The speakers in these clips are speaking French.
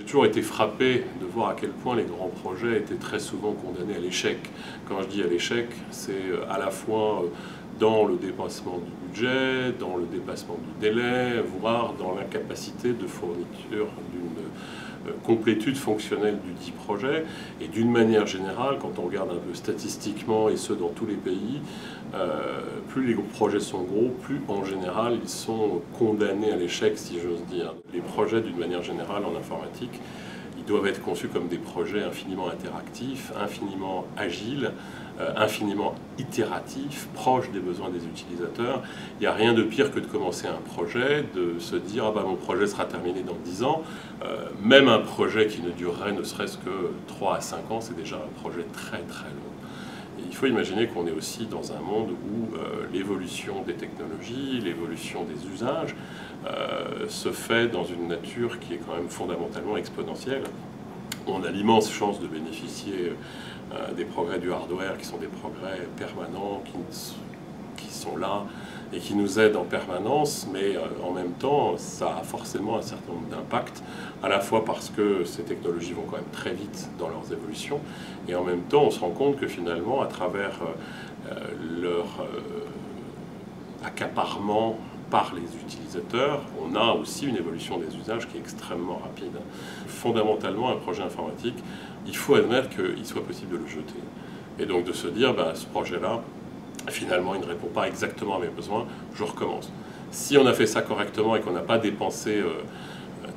J'ai toujours été frappé de voir à quel point les grands projets étaient très souvent condamnés à l'échec. Quand je dis à l'échec, c'est à la fois dans le dépassement du budget, dans le dépassement du délai, voire dans l'incapacité de fourniture d'une complétude fonctionnelle du dit projet. Et d'une manière générale, quand on regarde un peu statistiquement, et ce dans tous les pays, plus les projets sont gros, plus en général ils sont condamnés à l'échec, si j'ose dire. Les projets d'une manière générale en informatique, ils doivent être conçus comme des projets infiniment interactifs, infiniment agiles, infiniment itératifs, proches des besoins des utilisateurs. Il n'y a rien de pire que de commencer un projet, de se dire « Ah bah mon projet sera terminé dans 10 ans ». Même un projet qui ne durerait ne serait-ce que 3 à 5 ans, c'est déjà un projet très très long. Et il faut imaginer qu'on est aussi dans un monde où l'évolution des technologies, l'évolution des usages se fait dans une nature qui est quand même fondamentalement exponentielle. On a l'immense chance de bénéficier des progrès du hardware qui sont des progrès permanents, qui sont là et qui nous aident en permanence, mais en même temps ça a forcément un certain nombre d'impacts, à la fois parce que ces technologies vont quand même très vite dans leurs évolutions, et en même temps on se rend compte que finalement à travers leur accaparement par les utilisateurs, on a aussi une évolution des usages qui est extrêmement rapide. Fondamentalement, un projet informatique, il faut admettre qu'il soit possible de le jeter. Et donc de se dire, bah, ce projet-là, finalement, il ne répond pas exactement à mes besoins, je recommence. Si on a fait ça correctement et qu'on n'a pas dépensé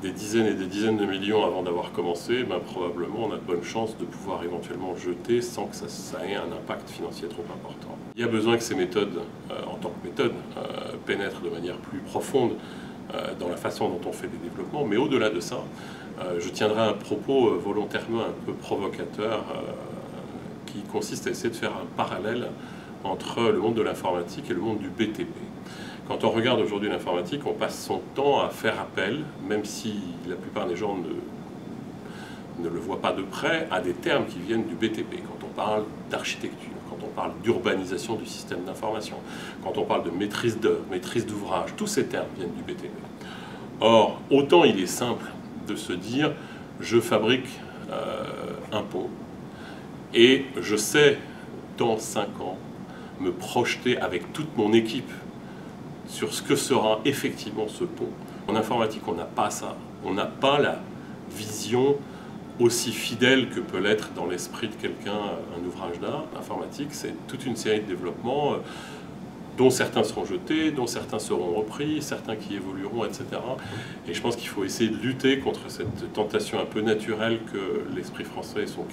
des dizaines et des dizaines de millions avant d'avoir commencé, bah, probablement on a de bonnes chances de pouvoir éventuellement jeter sans que ça ait un impact financier trop important. Il y a besoin que ces méthodes, en tant que méthode, pénètrent de manière plus profonde dans la façon dont on fait des développements. Mais au-delà de ça, je tiendrai un propos volontairement un peu provocateur qui consiste à essayer de faire un parallèle entre le monde de l'informatique et le monde du BTP. Quand on regarde aujourd'hui l'informatique, on passe son temps à faire appel, même si la plupart des gens ne le voient pas de près, à des termes qui viennent du BTP. Quand on parle d'architecture, quand on parle d'urbanisation du système d'information, quand on parle de maîtrise d'œuvre, maîtrise d'ouvrage, tous ces termes viennent du BTP. Or, autant il est simple de se dire « je fabrique un pot et je sais dans 5 ans me projeter avec toute mon équipe sur ce que sera effectivement ce pot ». En informatique, on n'a pas ça, on n'a pas la vision aussi fidèle que peut l'être dans l'esprit de quelqu'un un ouvrage d'art. L'informatique, c'est toute une série de développements dont certains seront jetés, dont certains seront repris, certains qui évolueront, etc. Et je pense qu'il faut essayer de lutter contre cette tentation un peu naturelle que l'esprit français et son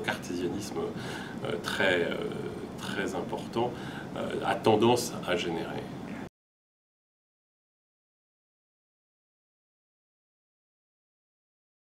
cartésianisme très important a tendance à générer.